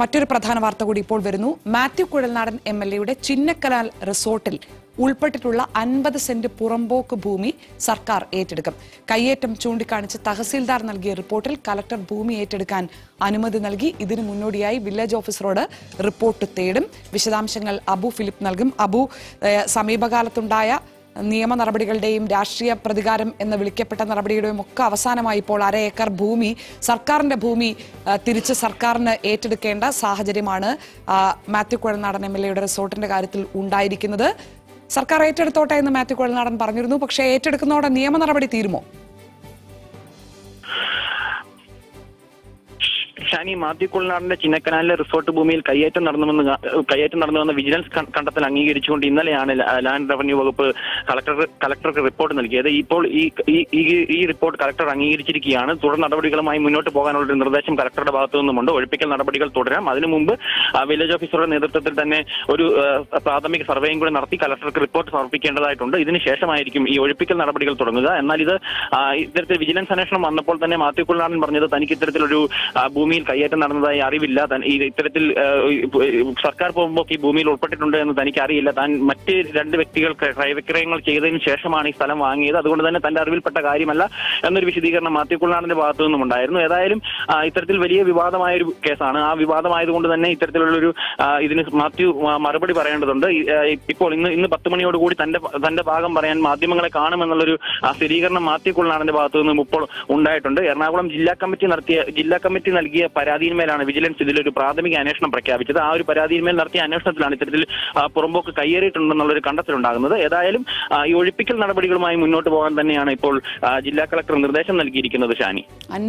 മറ്റൊരു പ്രധാന വാർത്ത കൂടി ഇപ്പോൾ വരുന്നു. മാത്യു കുഴൽനാടൻ എംഎൽഎയുടെ ചിന്നക്കനാൽ റിസോർട്ടിൽ ഉൾപ്പെട്ടിട്ടുള്ള 50 സെന്റ് പുറമ്പോക്ക് ഭൂമി സർക്കാർ ഏറ്റെടുക്കും. കയ്യേറ്റം ചൂണ്ടിക്കാണിച്ച് തഹസീൽദാർ നൽകിയ റിപ്പോർട്ടിൽ കളക്ടർ ഭൂമി ഏറ്റെടുക്കാൻ അനുമതി നൽകി. ഇതിനു മുന്നോടിയായി വില്ലേജ് ഓഫീസറോട് റിപ്പോർട്ട് തേടും. വിശദാംശങ്ങൾ അബു ഫിലിപ്പ് നൽകും. അബു, സമീപകാലത്തുണ്ടായ നിയമ നടപടികളുടെയും രാഷ്ട്രീയ പ്രതികാരം എന്ന് വിളിക്കപ്പെട്ട നടപടികളുടെയും ഒക്കെ അവസാനമായി ഇപ്പോൾ 1.5 ഏക്കർ ഭൂമി, സർക്കാരിന്റെ ഭൂമി തിരിച്ച് സർക്കാരിന് ഏറ്റെടുക്കേണ്ട സാഹചര്യമാണ് മാത്യു കുഴൽനാടൻ എംഎൽഎയുടെ റിസോർട്ടിന്റെ കാര്യത്തിൽ ഉണ്ടായിരിക്കുന്നത്. സർക്കാർ ഏറ്റെടുത്തോട്ടെ എന്ന് മാത്യു കുഴൽനാടൻ പറഞ്ഞിരുന്നു. പക്ഷേ ഏറ്റെടുക്കുന്നതോടെ നിയമ നടപടി തീരുമോ? മാത്യു കുഴൽനാടന്റെ ചിന്നക്കനാലിലെ റിസോർട്ട് ഭൂമിയിൽ കയ്യേറ്റം നടന്നുവെന്ന് വിജിലൻസ് കണ്ടെത്തൽ അംഗീകരിച്ചുകൊണ്ട് ഇന്നലെയാണ് ലാൻഡ് റവന്യൂ വകുപ്പ് കളക്ടർക്ക് റിപ്പോർട്ട് നൽകിയത്. ഇപ്പോൾ ഈ റിപ്പോർട്ട് കളക്ടർ അംഗീകരിച്ചിരിക്കുകയാണ്. തുടർ നടപടികളുമായി മുന്നോട്ട് പോകാനുള്ള ഒരു നിർദ്ദേശം കളക്ടറുടെ ഭാഗത്തു നിന്നുമുണ്ട്. ഒഴിപ്പിക്കൽ നടപടികൾ തുടരാം. അതിനു മുമ്പ് വില്ലേജ് ഓഫീസറുടെ നേതൃത്വത്തിൽ തന്നെ ഒരു പ്രാഥമിക സർവേയും കൂടി നടത്തി കളക്ടർക്ക് റിപ്പോർട്ട് സമർപ്പിക്കേണ്ടതായിട്ടുണ്ട്. ഇതിനുശേഷമായിരിക്കും ഈ ഒഴിപ്പിക്കൽ നടപടികൾ തുടങ്ങുക. എന്നാൽ ഇത്തരത്തിൽ വിജിലൻസ് അന്വേഷണം വന്നപ്പോൾ തന്നെ മാത്യു കുഴൽനാടൻ പറഞ്ഞത് തനിക്ക് ഇത്തരത്തിലൊരു ഭൂമിയിൽ കയ്യേറ്റം നടന്നതായി അറിവില്ല, ഇത്തരത്തിൽ സർക്കാർ പോകുമ്പോൾ ഈ ഭൂമിയിൽ ഉൾപ്പെട്ടിട്ടുണ്ട് എന്ന് തനിക്ക് അറിയില്ല, താൻ മറ്റ് 2 വ്യക്തികൾ ക്രയവിക്രയങ്ങൾ ചെയ്തതിനു ശേഷമാണ് ഈ സ്ഥലം വാങ്ങിയത്, അതുകൊണ്ട് തന്നെ തന്റെ അറിവിൽപ്പെട്ട കാര്യമല്ല എന്നൊരു വിശദീകരണം മാത്യു കുഴൽനാടന്റെ ഭാഗത്തു നിന്നും ഉണ്ടായിരുന്നു. ഏതായാലും ഇത്തരത്തിൽ വലിയ വിവാദമായൊരു കേസാണ്. ആ വിവാദമായതുകൊണ്ട് തന്നെ ഇത്തരത്തിലുള്ളൊരു ഇതിന് മാത്യു മറുപടി പറയേണ്ടതുണ്ട്. ഇപ്പോൾ ഇന്ന് 10 മണിയോടുകൂടി തന്റെ ഭാഗം പറയാൻ മാധ്യമങ്ങളെ കാണുമെന്നുള്ളൊരു സ്ഥിരീകരണം മാത്യു കുഴൽനാടന്റെ ഭാഗത്തു നിന്നും ഇപ്പോൾ ഉണ്ടായിട്ടുണ്ട്. എറണാകുളം ജില്ലാ കമ്മിറ്റി നൽകിയ പരാതിയിന്മേലാണ് വിജിലൻസ് ഇതിലൊരു പ്രാഥമിക അന്വേഷണം പ്രഖ്യാപിച്ചത്. ആ ഒരു പരാതിയിന്മേൽ നടത്തിയ അന്വേഷണത്തിലാണ് ഇത്തരത്തിൽ പുറമ്പോക്ക് കയ്യേറിയിട്ടുണ്ടെന്നുള്ളൊരു കണ്ടെത്തലുണ്ടാകുന്നത്. ഏതായാലും ഈ ഒഴിപ്പിക്കൽ നടപടികളുമായി മുന്നോട്ട് പോകാൻ തന്നെയാണ് ഇപ്പോൾ ജില്ലാ കളക്ടർ നിർദ്ദേശം നൽകിയിരിക്കുന്നത്, ഷാനി.